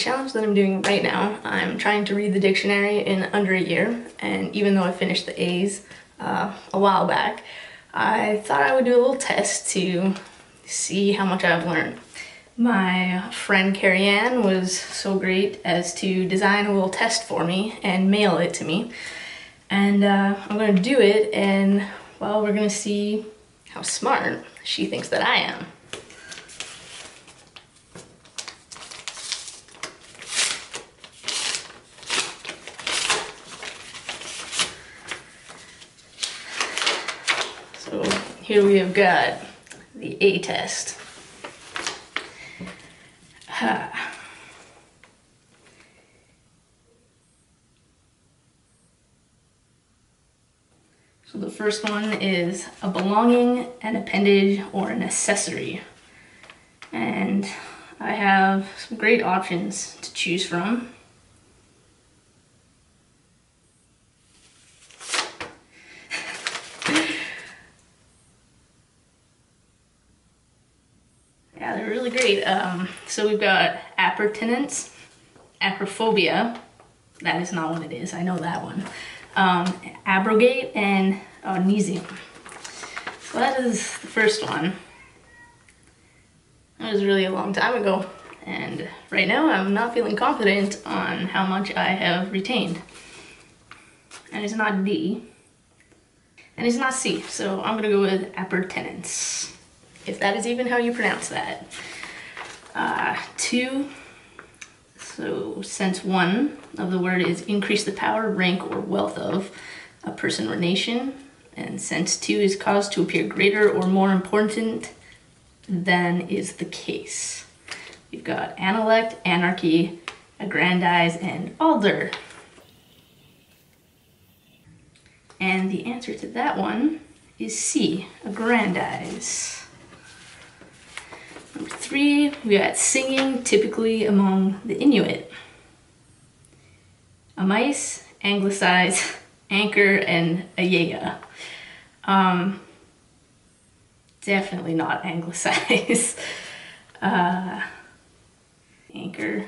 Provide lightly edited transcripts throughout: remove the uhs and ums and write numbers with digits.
challenge that I'm doing right now, I'm trying to read the dictionary in under a year, and even though I finished the A's a while back, I thought I would do a little test to see how much I've learned. My friend Carrie-Anne was so great as to design a little test for me and mail it to me. And I'm going to do it, and well, we're going to see how smart she thinks that I am. So here we have got the A test. So the first one is a belonging, an appendage, or an accessory. And I have some great options to choose from. Yeah, they're really great. So we've got appurtenance, aprophobia. That is not what it is, I know that one. Abrogate, and anisium. So that is the first one. That was really a long time ago, and right now I'm not feeling confident on how much I have retained. And it's not D, and it's not C, so I'm gonna go with appurtenance, if that is even how you pronounce that. 2. So sense 1 of the word is increase the power, rank, or wealth of a person or nation. And sense 2 is cause to appear greater or more important than is the case. You've got analect, anarchy, aggrandize, and alder. And the answer to that one is C, aggrandize. Number 3, we got singing, typically among the Inuit. Amice, anglicized, anchor, and ayaya. Definitely not anglicized. Anchor. I mean,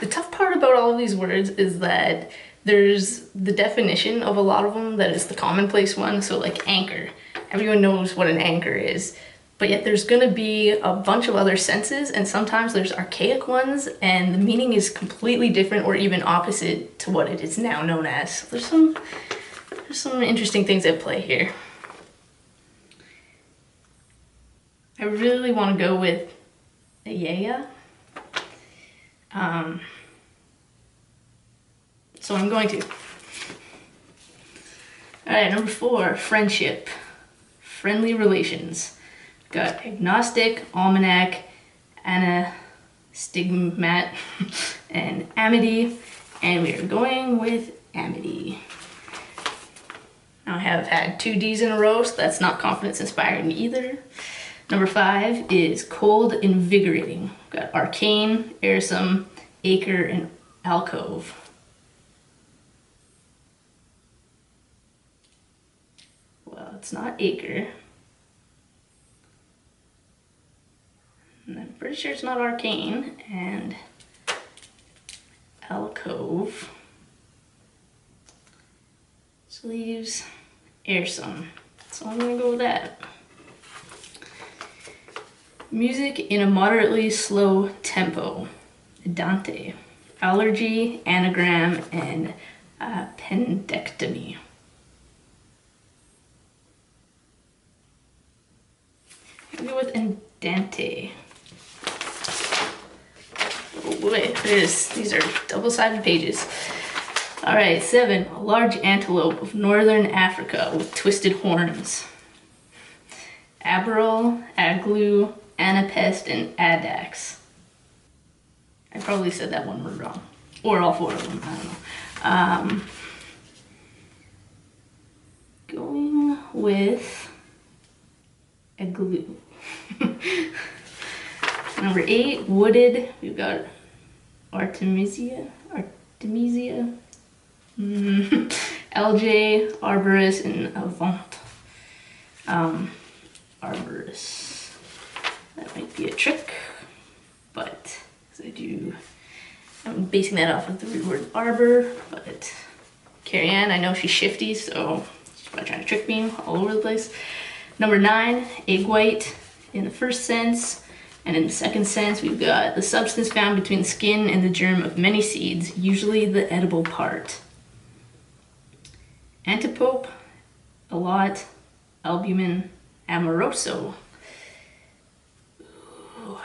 the tough part about all of these words is that there's the definition of a lot of them that is the commonplace one, so like anchor. Everyone knows what an anchor is. But yet there's going to be a bunch of other senses, and sometimes there's archaic ones, and the meaning is completely different or even opposite to what it is now known as. So there's some interesting things at play here. I really want to go with ayaya. So I'm going to. Alright, number 4, friendship. Friendly relations. Got agnostic, almanac, anastigmat, and amity, and we are going with amity. Now I have had 2 D's in a row, so that's not confidence inspiring either. Number 5 is cold, invigorating. Got arcane, airsome, acre, and alcove. Well, it's not acre. I'm pretty sure it's not arcane, and alcove. So leaves airsome. So I'm gonna go with that. Music in a moderately slow tempo. Dante. Allergy, anagram, and appendectomy. I'm gonna go with Dante. Oh boy, these are double-sided pages. Alright, 7, a large antelope of northern Africa with twisted horns. Aborus, aglu, anapest, and adax. I probably said that one word wrong. Or all 4 of them, I don't know. Going with aglu. Number 8, wooded. We've got Artemisia, LJ, Arborus, and Avant. Arborus. That might be a trick, but because I do. I'm basing that off of the root word arbor, but Carrie-Anne, I know she's shifty, so she's probably trying to trick me all over the place. Number 9, egg white in the first sense, and in the second sense we've got the substance found between the skin and the germ of many seeds, usually the edible part. Antipope, a lot, albumin, amoroso. Ooh.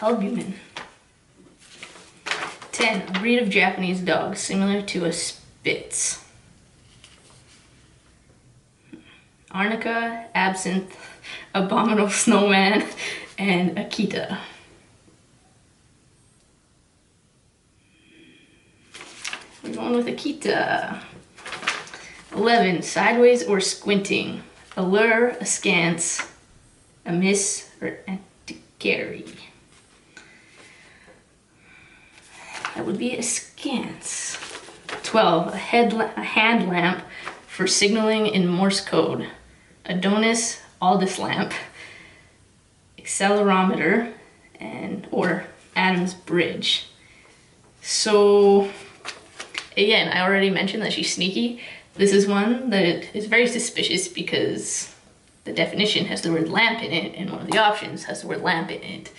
Albumin. 10, a breed of Japanese dog similar to a Spitz. Arnica, Absinthe, Abominable Snowman, and Akita. We're going with Akita. 11, sideways or squinting. Allure, askance, amiss, or antiquary. That would be askance. 12, a hand lamp for signaling in Morse code. Adonis, Aldis Lamp, Accelerometer, or Adam's Bridge. So, again, I already mentioned that she's sneaky. This is one that is very suspicious because the definition has the word lamp in it, and one of the options has the word lamp in it,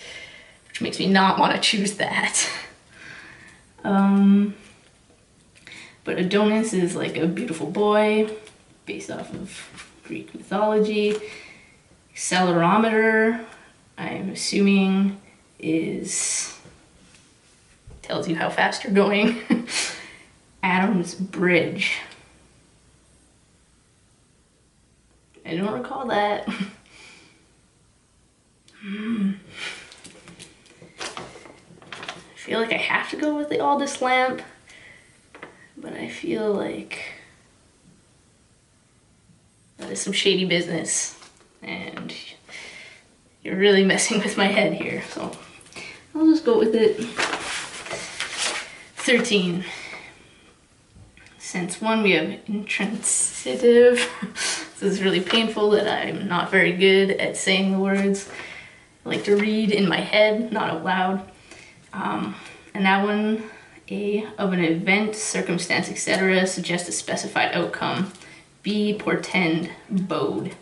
which makes me not want to choose that. But Adonis is like a beautiful boy, based off of Greek mythology. Accelerometer, I'm assuming, tells you how fast you're going. Adam's Bridge. I don't recall that. I feel like I have to go with the Aldous Lamp, but I feel like that is some shady business and you're really messing with my head here, so I'll just go with it. 13. Sense 1, we have intransitive. This is really painful that I'm not very good at saying the words. I like to read in my head, not out loud. And that one, A, of an event, circumstance, etc., suggests a specified outcome. B, portend, bode.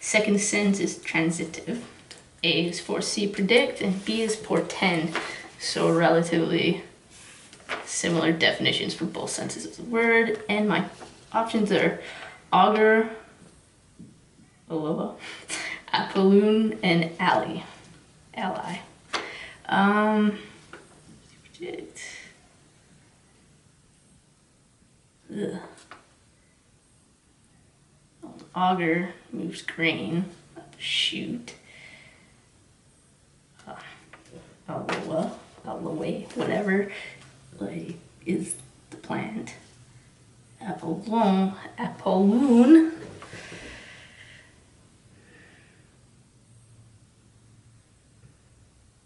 Second sense is transitive. A is foresee, predict, and B is portend. So relatively similar definitions for both senses of the word, and my options are auger, aloha, apolloon, and ally. Predict. Auger moves grain up the chute. Aloe, whatever. Is the plant. Apolloon.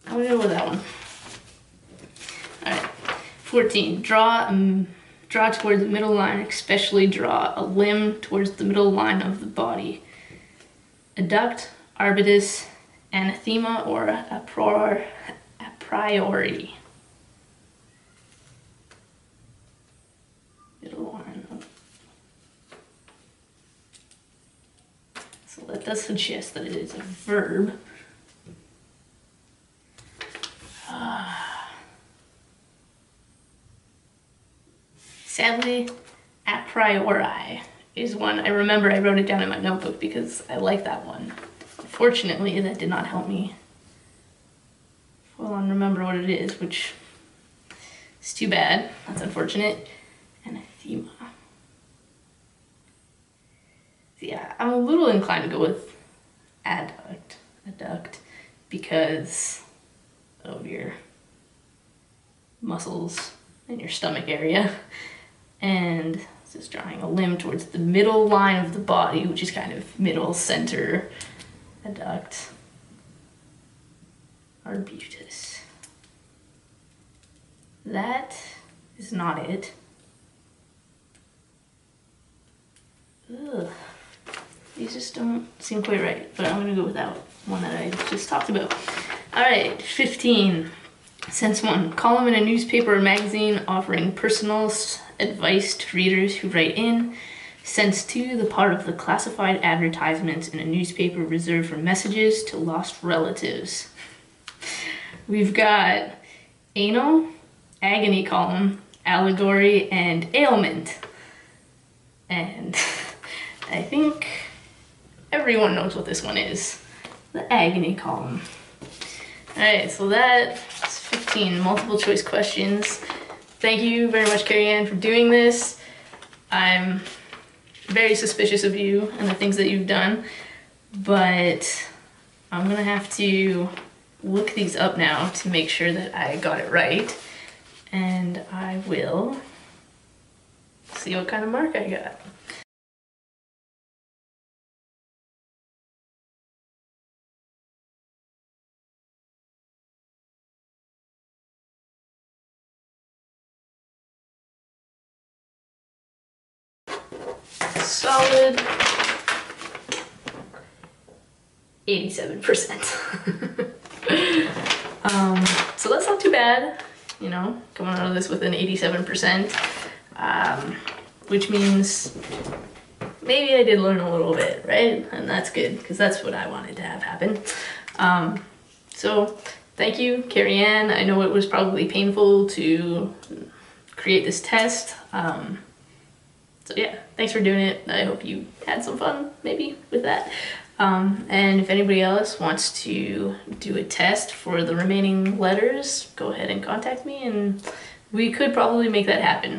I'm gonna go with that one. Alright. 14. Draw towards the middle line, especially draw a limb towards the middle line of the body. Adduct, arbutus, anathema, or a priori. So that does suggest that it is a verb. Sadly, a priori is one I remember. I wrote it down in my notebook because I like that one. Unfortunately, that did not help me full on remember what it is, which is too bad. That's unfortunate. Anathema. Yeah, I'm a little inclined to go with adduct, because of your muscles and your stomach area. And this is drawing a limb towards the middle line of the body, which is kind of middle, center, adduct, arbutus. That is not it. Ugh. These just don't seem quite right, but I'm gonna go with that one. one that I just talked about. All right, 15. Sense 1. Column in a newspaper or magazine offering personal advice to readers who write in. Sense 2. The part of the classified advertisements in a newspaper reserved for messages to lost relatives. We've got anal, agony column, allegory, and ailment. And I think everyone knows what this one is. The agony column. Alright, so that's 15 multiple choice questions. Thank you very much, Carrie-Anne, for doing this. I'm very suspicious of you and the things that you've done, but I'm gonna have to look these up now to make sure that I got it right, and I will see what kind of mark I got. Solid 87%. So that's not too bad, you know, coming out of this with an 87%, which means maybe I did learn a little bit, right? And that's good, because that's what I wanted to have happen. So thank you, Carrie-Anne. I know it was probably painful to create this test. So yeah, thanks for doing it. I hope you had some fun, maybe, with that. And if anybody else wants to do a test for the remaining letters, go ahead and contact me, and we could probably make that happen.